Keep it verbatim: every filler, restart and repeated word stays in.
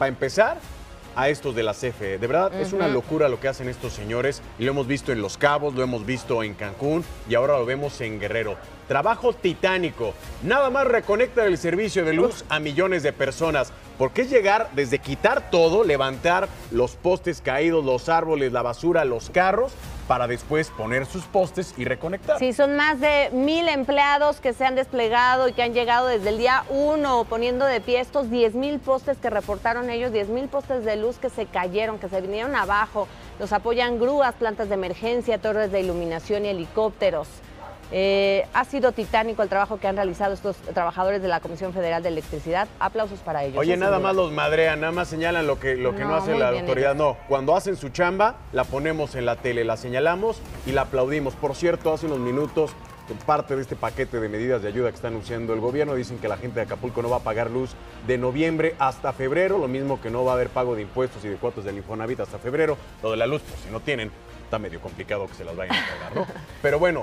para empezar, a estos de la C F E. De verdad, uh-huh. es una locura lo que hacen estos señores. Y lo hemos visto en Los Cabos, lo hemos visto en Cancún y ahora lo vemos en Guerrero. Trabajo titánico. Nada más reconectar el servicio de luz a millones de personas. Porque es llegar desde quitar todo, levantar los postes caídos, los árboles, la basura, los carros, para después poner sus postes y reconectar. Sí, son más de mil empleados que se han desplegado y que han llegado desde el día uno poniendo de pie estos diez mil postes que reportaron ellos, diez mil postes de luz que se cayeron, que se vinieron abajo. Los apoyan grúas, plantas de emergencia, torres de iluminación y helicópteros. Eh, ha sido titánico el trabajo que han realizado estos trabajadores de la Comisión Federal de Electricidad. Aplausos para ellos. Oye, nada más los madrean, nada más señalan lo que, lo que no, no hace la autoridad. Ellos. No, cuando hacen su chamba, la ponemos en la tele, la señalamos y la aplaudimos. Por cierto, hace unos minutos, parte de este paquete de medidas de ayuda que está anunciando el gobierno, dicen que la gente de Acapulco no va a pagar luz de noviembre hasta febrero, lo mismo que no va a haber pago de impuestos y de cuotas del Infonavit hasta febrero. Lo de la luz, pues si no tienen, está medio complicado que se las vayan a pagar, ¿no? Pero bueno.